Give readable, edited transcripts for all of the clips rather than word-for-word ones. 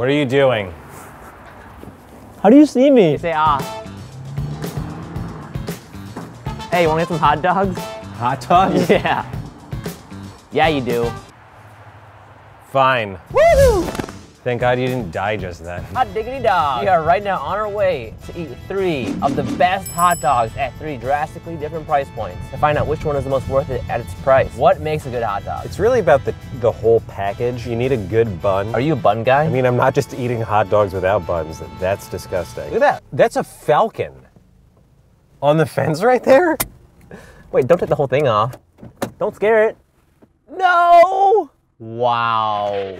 What are you doing? How do you see me? You say ah. Hey, you want to get some hot dogs? Hot dogs? Yeah. Yeah, you do. Fine. Woohoo! Thank God you didn't die just then. Hot diggity dog. We are right now on our way to eat 3 of the best hot dogs at 3 drastically different price points to find out which one is the most worth it at its price. What makes a good hot dog? It's really about the whole package. You need a good bun. Are you a bun guy? I mean, I'm not just eating hot dogs without buns. That's disgusting. Look at that. That's a falcon on the fence right there. Wait, don't take the whole thing off. Don't scare it. No! Wow.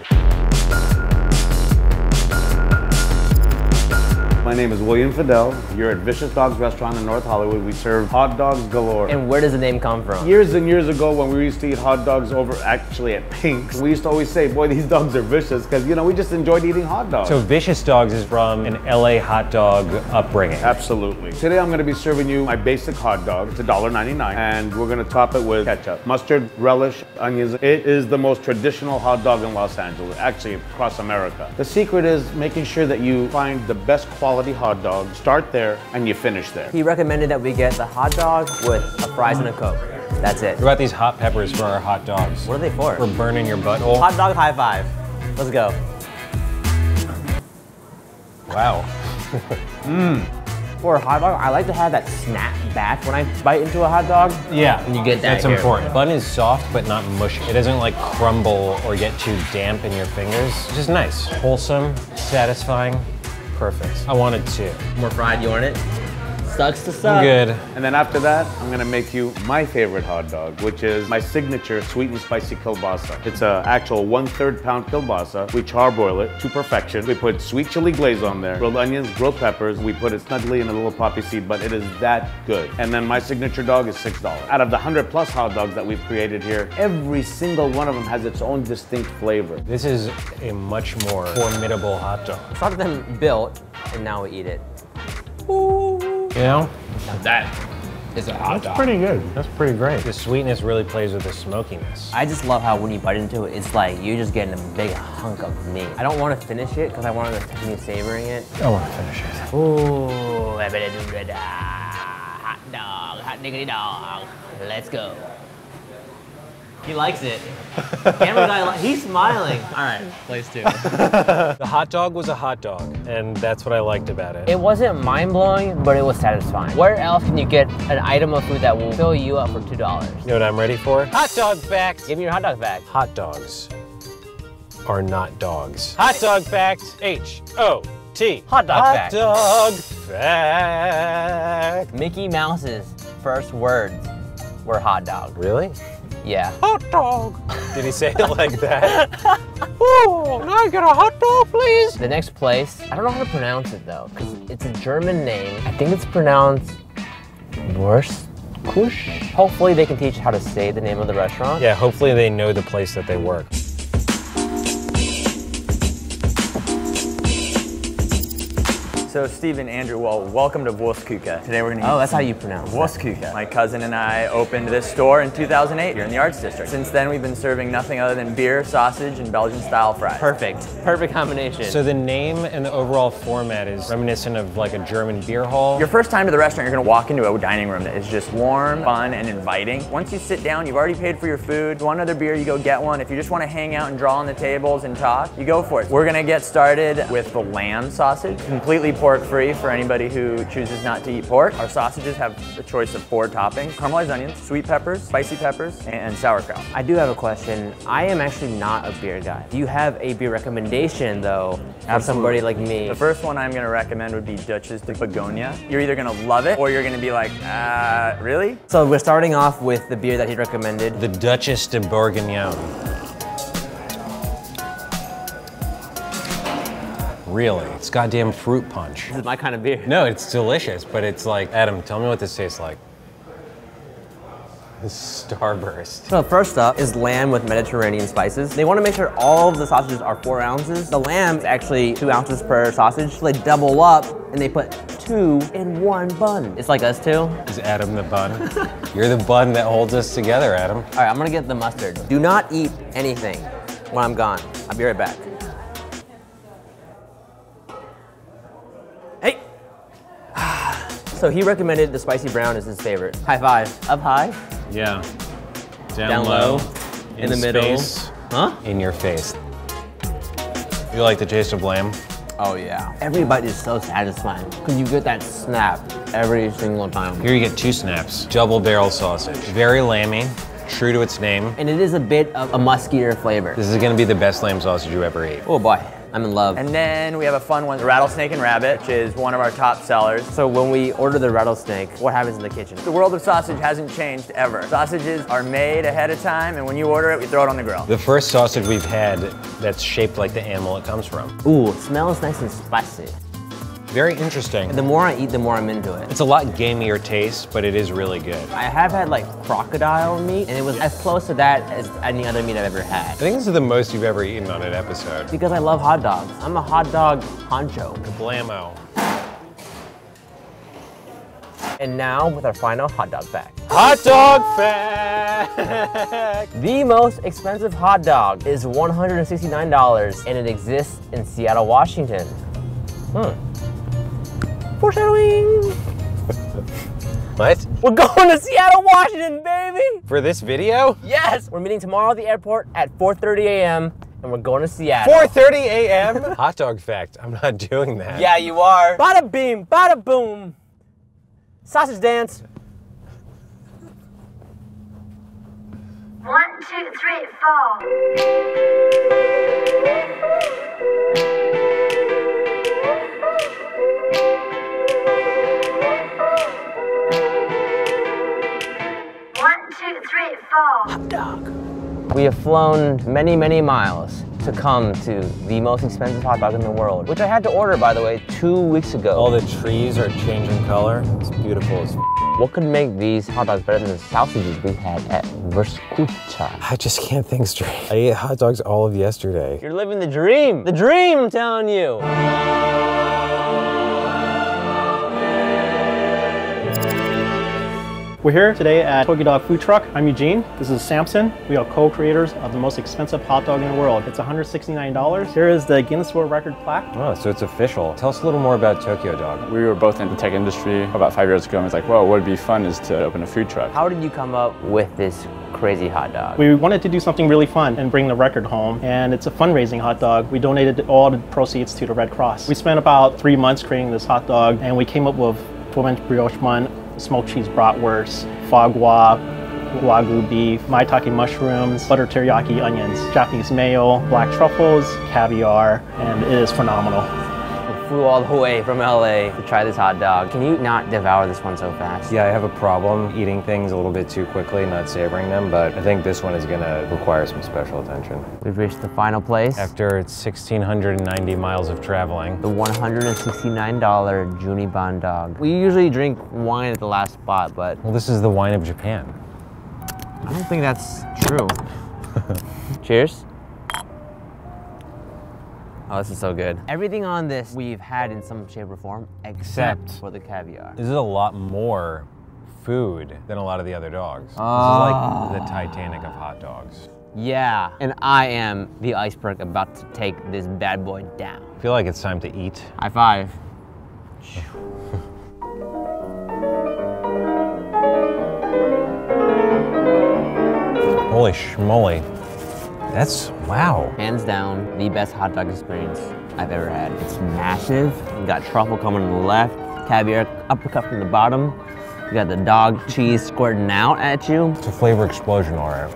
My name is William Fidel. You're at Vicious Dogs Restaurant in North Hollywood. We serve hot dogs galore. And where does the name come from? Years and years ago when we used to eat hot dogs over actually at Pink's, we used to always say, boy, these dogs are vicious, because you know, we just enjoyed eating hot dogs. So Vicious Dogs is from an LA hot dog upbringing. Absolutely. Today I'm going to be serving you my basic hot dog. It's $1.99 and we're going to top it with ketchup, mustard, relish, onions. It is the most traditional hot dog in Los Angeles, actually across America. The secret is making sure that you find the best quality hot dog, start there, and you finish there. He recommended that we get the hot dog with a fries and a Coke. That's it. What about these hot peppers for our hot dogs? What are they for? For burning your butthole. Hot dog high five. Let's go. Wow. For a hot dog, I like to have that snap back when I bite into a hot dog. Yeah, and you get that. That's here. Important. Bun is soft but not mushy. It doesn't like crumble or get too damp in your fingers. It's just nice, wholesome, satisfying. Perfect. I wanted 2. More fried, you want it? Sucks to suck. Good. And then after that, I'm gonna make you my favorite hot dog, which is my signature sweet and spicy kielbasa. It's an actual 1/3 pound kielbasa. We charbroil it to perfection. We put sweet chili glaze on there, grilled onions, grilled peppers. We put it snugly in a little poppy seed, but it is that good. And then my signature dog is $6. Out of the 100+ hot dogs that we've created here, every single one of them has its own distinct flavor. This is a much more formidable hot dog. It's not them built, and now we eat it. Ooh. You know? That is a hot dog. That's pretty good. That's pretty great. The sweetness really plays with the smokiness. I just love how when you bite into it, it's like you're just getting a big hunk of meat. I don't want to finish it because I want to continue savoring it. I want to finish it. Ooh, I better do good. Hot dog, hot diggity dog. Let's go. He likes it. Camera guy, he's smiling. All right, place 2. The hot dog was a hot dog, and that's what I liked about it. It wasn't mind-blowing, but it was satisfying. Where else can you get an item of food that will fill you up for $2? You know what I'm ready for? Hot dog facts. Give me your hot dog facts. Hot dogs are not dogs. Hot dog facts. H-O-T. Hot dog facts. Hot dog facts. Mickey Mouse's first words were hot dog. Really? Yeah. Hot dog. Did he say it like that? Oh, can I get a hot dog, please? The next place, I don't know how to pronounce it though, because it's a German name. I think it's pronounced Wurstküche. Hopefully they can teach how to say the name of the restaurant. Yeah, hopefully they know the place that they work. So Steve and Andrew, well, welcome to Wurstküche. Today we're gonna eat that's how you pronounce it. Wurstküche. My cousin and I opened this store in 2008 here in the Arts District. Since then we've been serving nothing other than beer, sausage, and Belgian style fries. Perfect, perfect combination. So the name and the overall format is reminiscent of like a German beer hall. Your first time to the restaurant, you're gonna walk into a dining room that is just warm, fun, and inviting. Once you sit down, you've already paid for your food. One other beer, you go get one. If you just wanna hang out and draw on the tables and talk, you go for it. We're gonna get started with the lamb sausage, completely pork-free for anybody who chooses not to eat pork. Our sausages have a choice of 4 toppings: caramelized onions, sweet peppers, spicy peppers, and sauerkraut. I do have a question. I am actually not a beer guy. Do you have a beer recommendation, though, for somebody like me? The first one I'm going to recommend would be Duchesse de Bourgogne. You're either going to love it, or you're going to be like, really? So we're starting off with the beer that he recommended. The Duchesse de Bourgogne. Really, it's goddamn fruit punch. This is my kind of beer. No, it's delicious, but it's like, Adam, tell me what this tastes like. Starburst. So first up is lamb with Mediterranean spices. They want to make sure all of the sausages are 4 ounces. The lamb is actually 2 ounces per sausage. So they double up and they put 2 in one bun. It's like us two. Is Adam the bun? You're the bun that holds us together, Adam. All right, I'm gonna get the mustard. Do not eat anything when I'm gone. I'll be right back. So he recommended the spicy brown as his favorite. High five. Up high. Yeah. Down low. In the middle. Huh? In your face. You like the taste of lamb? Oh yeah. Every bite is so satisfying because you get that snap every single time. Here you get two snaps. Double barrel sausage. Very lamby. True to its name. And it is a bit of a muskier flavor. This is gonna be the best lamb sausage you ever ate. Oh boy, I'm in love. And then we have a fun one, the rattlesnake and rabbit, which is one of our top sellers. So when we order the rattlesnake, what happens in the kitchen? The world of sausage hasn't changed ever. Sausages are made ahead of time, and when you order it, we throw it on the grill. The first sausage we've had that's shaped like the animal it comes from. Ooh, it smells nice and spicy. Very interesting. The more I eat, the more I'm into it. It's a lot gamier taste, but it is really good. I have had like crocodile meat, and it was as close to that as any other meat I've ever had. I think this is the most you've ever eaten on an episode. Because I love hot dogs. I'm a hot dog honcho. Blammo. And now with our final hot dog fact. Hot dog fact! The most expensive hot dog is $169, and it exists in Seattle, Washington. Hmm. Foreshadowing! What? We're going to Seattle, Washington, baby! For this video? Yes! We're meeting tomorrow at the airport at 4:30 a.m. and we're going to Seattle. 4:30 a.m.? Hot dog fact, I'm not doing that. Yeah, you are. Bada beam, bada boom. Sausage dance. 1, 2, 3, 4. Hot dog. We have flown many, many miles to come to the most expensive hot dog in the world, which I had to order, by the way, 2 weeks ago. All the trees are changing color. It's beautiful as What could make these hot dogs better than the sausages we had at Wurstküche? I just can't think straight. I ate hot dogs all of yesterday. You're living the dream. The dream, I'm telling you. We're here today at Tokyo Dog Food Truck. I'm Eugene. This is Samson. We are co-creators of the most expensive hot dog in the world. It's $169. Here is the Guinness World Record plaque. Oh, so it's official. Tell us a little more about Tokyo Dog. We were both in the tech industry about 5 years ago, and it's like, whoa, what would be fun is to open a food truck. How did you come up with this crazy hot dog? We wanted to do something really fun and bring the record home, and it's a fundraising hot dog. We donated all the proceeds to the Red Cross. We spent about 3 months creating this hot dog, and we came up with fermented brioche bun, smoked cheese bratwurst, foie gras, wagyu beef, maitake mushrooms, butter teriyaki onions, Japanese mayo, black truffles, caviar, and it is phenomenal. We flew all the way from LA to try this hot dog. Can you not devour this one so fast? Yeah, I have a problem eating things a little bit too quickly, not savoring them, but I think this one is gonna require some special attention. We've reached the final place. After 1,690 miles of traveling. The $169 Juniban dog. We usually drink wine at the last spot, but... Well, this is the wine of Japan. I don't think that's true. Cheers. Oh, this is so good. Everything on this we've had in some shape or form, except for the caviar. This is a lot more food than a lot of the other dogs. This is like the Titanic of hot dogs. Yeah, and I am the iceberg about to take this bad boy down. I feel like it's time to eat. High five. Holy schmoly. That's, wow. Hands down, the best hot dog experience I've ever had. It's massive. You got truffle coming to the left, caviar uppercut from the bottom. You got the dog cheese squirting out at you. It's a flavor explosion, all right.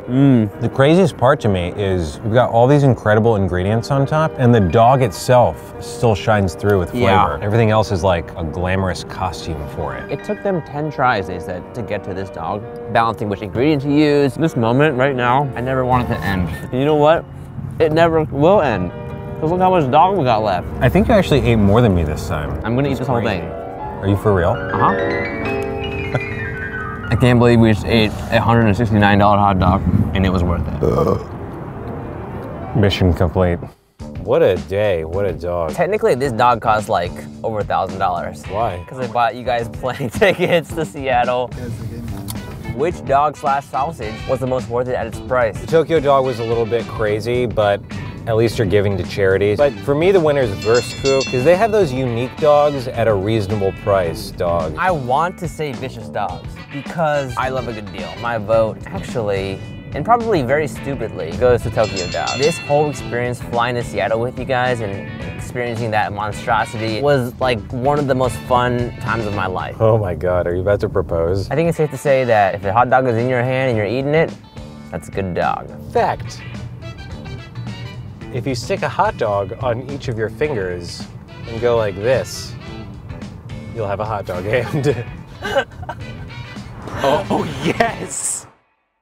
The craziest part to me is you've got all these incredible ingredients on top, and the dog itself still shines through with flavor. Yeah. Everything else is like a glamorous costume for it. It took them 10 tries, they said, to get to this dog, balancing which ingredient to use. This moment right now, I never want it to end. And you know what? It never will end. Because look how much dog we got left. I think you actually ate more than me this time. I'm gonna eat this whole thing. Are you for real? Uh-huh. I can't believe we just ate a $169 hot dog, and it was worth it. Mission complete. What a day, what a dog. Technically, this dog cost like over $1,000. Why? Because I bought you guys plane tickets to Seattle. Which dog slash sausage was the most worth it at its price? The Tokyo Dog was a little bit crazy, but at least you're giving to charities. But for me, the winner is Wurstküche, because they have those unique dogs at a reasonable price dog. I want to say Vicious Dogs, because I love a good deal. My vote, actually, and probably very stupidly, goes to Tokyo Dog. This whole experience flying to Seattle with you guys and experiencing that monstrosity was like one of the most fun times of my life. Oh my God, are you about to propose? I think it's safe to say that if a hot dog is in your hand and you're eating it, that's a good dog. Fact. If you stick a hot dog on each of your fingers and go like this, you'll have a hot dog hand. Oh, yes!